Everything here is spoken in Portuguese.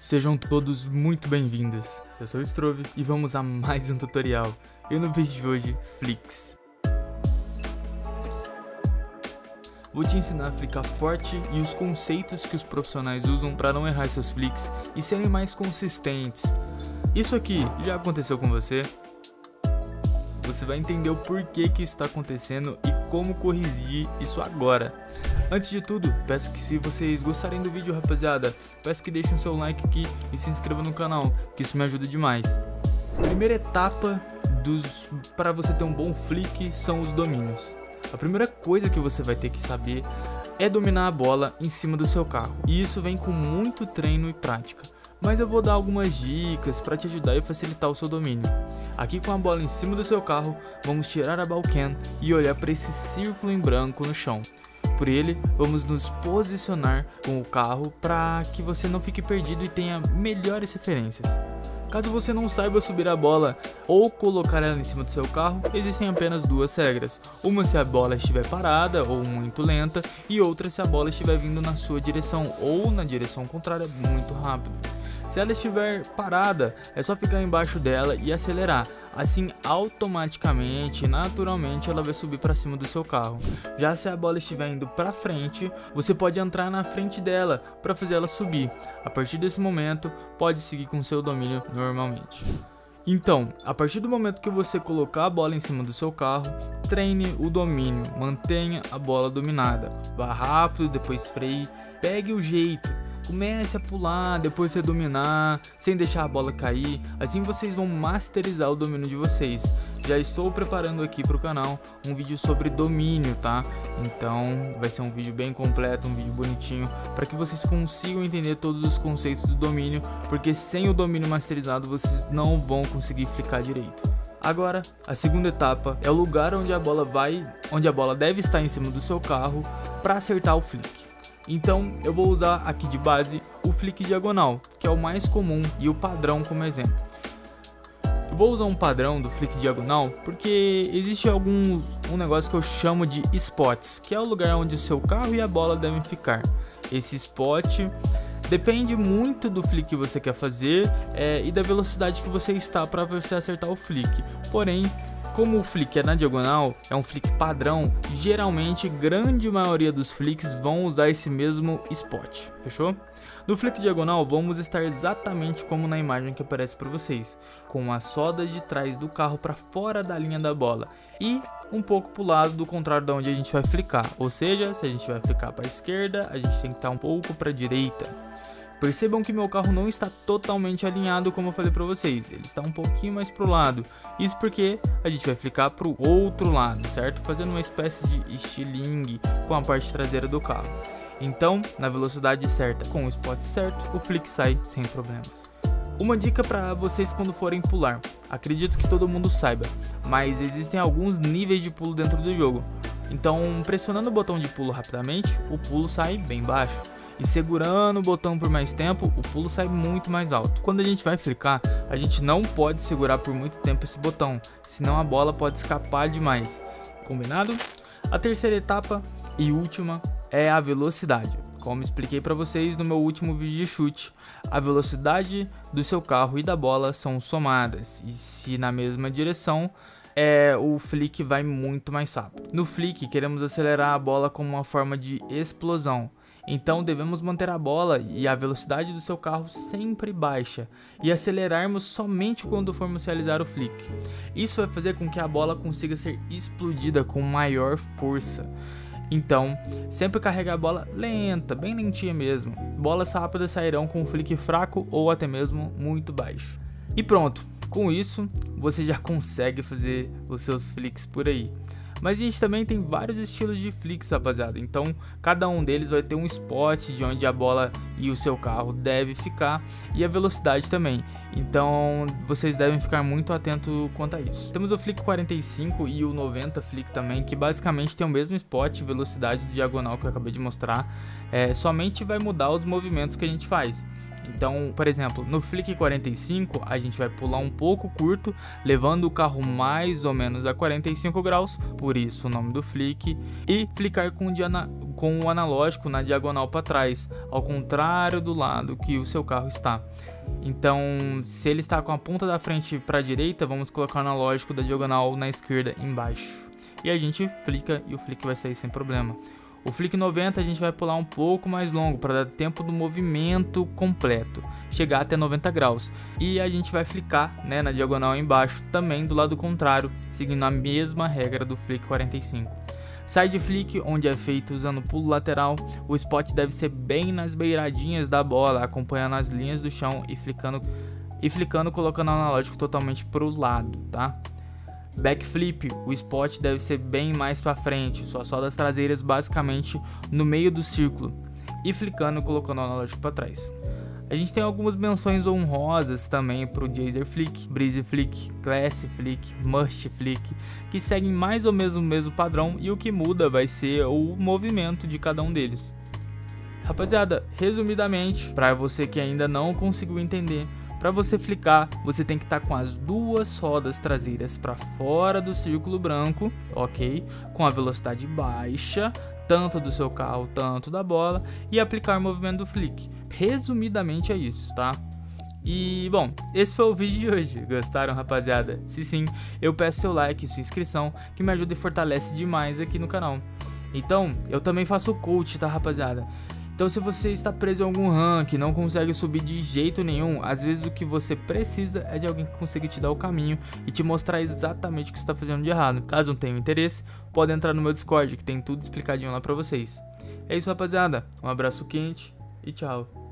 Sejam todos muito bem-vindos, eu sou o strov e vamos a mais um tutorial, e no vídeo de hoje, Flicks. Vou te ensinar a ficar forte e os conceitos que os profissionais usam para não errar seus flicks e serem mais consistentes. Isso aqui já aconteceu com você? Você vai entender o porquê que isso está acontecendo e como corrigir isso agora. Antes de tudo, peço que se vocês gostarem do vídeo, rapaziada, peço que deixem o seu like aqui e se inscrevam no canal, que isso me ajuda demais. Primeira etapa para você ter um bom flick são os domínios. A primeira coisa que você vai ter que saber é dominar a bola em cima do seu carro, e isso vem com muito treino e prática. Mas eu vou dar algumas dicas para te ajudar e facilitar o seu domínio. Aqui com a bola em cima do seu carro, vamos tirar a ball can e olhar para esse círculo em branco no chão. Por ele, vamos nos posicionar com o carro para que você não fique perdido e tenha melhores referências. Caso você não saiba subir a bola ou colocar ela em cima do seu carro, existem apenas duas regras. Uma se a bola estiver parada ou muito lenta, e outra se a bola estiver vindo na sua direção ou na direção contrária muito rápido. Se ela estiver parada, é só ficar embaixo dela e acelerar. Assim, automaticamente e naturalmente, ela vai subir para cima do seu carro. Já se a bola estiver indo para frente, você pode entrar na frente dela para fazer ela subir. A partir desse momento, pode seguir com seu domínio normalmente. Então, a partir do momento que você colocar a bola em cima do seu carro, treine o domínio, mantenha a bola dominada. Vá rápido, depois freie, pegue o jeito. Comece a pular, depois você dominar, sem deixar a bola cair. Assim vocês vão masterizar o domínio de vocês. Já estou preparando aqui para o canal um vídeo sobre domínio, tá? Então vai ser um vídeo bem completo, um vídeo bonitinho, para que vocês consigam entender todos os conceitos do domínio, porque sem o domínio masterizado vocês não vão conseguir flicar direito. Agora, a segunda etapa é o lugar onde a bola deve estar em cima do seu carro para acertar o flick. Então eu vou usar aqui de base o flick diagonal, que é o mais comum, e o padrão como exemplo. Eu vou usar um padrão do flick diagonal porque existe um negócio que eu chamo de spots, que é o lugar onde o seu carro e a bola devem ficar. Esse spot depende muito do flick que você quer fazer e da velocidade que você está para você acertar o flick. Porém, como o flick é na diagonal, é um flick padrão, geralmente grande maioria dos flicks vão usar esse mesmo spot, fechou? No flick diagonal vamos estar exatamente como na imagem que aparece para vocês, com a soda de trás do carro para fora da linha da bola e um pouco para o lado do contrário de onde a gente vai flicar, ou seja, se a gente vai flicar para a esquerda, a gente tem que estar um pouco para a direita. Percebam que meu carro não está totalmente alinhado, como eu falei para vocês, ele está um pouquinho mais para o lado, isso porque a gente vai flicar para o outro lado, certo? Fazendo uma espécie de estilingue com a parte traseira do carro. Então, na velocidade certa, com o spot certo, o flick sai sem problemas. Uma dica para vocês quando forem pular, acredito que todo mundo saiba, mas existem alguns níveis de pulo dentro do jogo, então pressionando o botão de pulo rapidamente, o pulo sai bem baixo. E segurando o botão por mais tempo, o pulo sai muito mais alto. Quando a gente vai flicar, a gente não pode segurar por muito tempo esse botão, senão a bola pode escapar demais. Combinado? A terceira etapa e última é a velocidade. Como expliquei para vocês no meu último vídeo de chute, a velocidade do seu carro e da bola são somadas, e se na mesma direção, o flick vai muito mais rápido. No flick, queremos acelerar a bola como uma forma de explosão. Então devemos manter a bola e a velocidade do seu carro sempre baixa e acelerarmos somente quando formos realizar o flick. Isso vai fazer com que a bola consiga ser explodida com maior força. Então, sempre carregar a bola lenta, bem lentinha mesmo. Bolas rápidas sairão com um flick fraco ou até mesmo muito baixo. E pronto, com isso você já consegue fazer os seus flicks por aí. Mas a gente também tem vários estilos de flicks, rapaziada, então cada um deles vai ter um spot de onde a bola e o seu carro deve ficar e a velocidade também, então vocês devem ficar muito atentos quanto a isso. Temos o flick 45 e o 90 flick também, que basicamente tem o mesmo spot e velocidade do diagonal que eu acabei de mostrar, somente vai mudar os movimentos que a gente faz. Então, por exemplo, no flick 45, a gente vai pular um pouco curto, levando o carro mais ou menos a 45 graus, por isso o nome do flick, e flicar com, com o analógico na diagonal para trás, ao contrário do lado que o seu carro está. Então, se ele está com a ponta da frente para a direita, vamos colocar o analógico da diagonal na esquerda embaixo. E a gente flica e o flick vai sair sem problema. O flick 90 a gente vai pular um pouco mais longo para dar tempo do movimento completo, chegar até 90 graus. E a gente vai flicar, né, na diagonal embaixo também do lado contrário, seguindo a mesma regra do flick 45. Side flick, onde é feito usando pulo lateral, o spot deve ser bem nas beiradinhas da bola, acompanhando as linhas do chão e flicando colocando o analógico totalmente para o lado, tá? Backflip, o spot deve ser bem mais para frente, suas rodas traseiras basicamente no meio do círculo e flicando colocando o analógico para trás. A gente tem algumas menções honrosas também para o Jazer Flick, Breeze Flick, Class Flick, Must Flick, que seguem mais ou menos o mesmo padrão e o que muda vai ser o movimento de cada um deles. Rapaziada, resumidamente, para você que ainda não conseguiu entender, para você flicar, você tem que estar com as duas rodas traseiras para fora do círculo branco, ok? Com a velocidade baixa, tanto do seu carro, tanto da bola, e aplicar o movimento do flick. Resumidamente é isso, tá? E, bom, esse foi o vídeo de hoje. Gostaram, rapaziada? Se sim, eu peço seu like e sua inscrição, que me ajuda e fortalece demais aqui no canal. Então, eu também faço coach, tá, rapaziada? Então, se você está preso em algum rank, não consegue subir de jeito nenhum, às vezes o que você precisa é de alguém que consiga te dar o caminho e te mostrar exatamente o que você está fazendo de errado. Caso não tenha interesse, pode entrar no meu Discord, que tem tudo explicadinho lá pra vocês. É isso, rapaziada. Um abraço quente e tchau.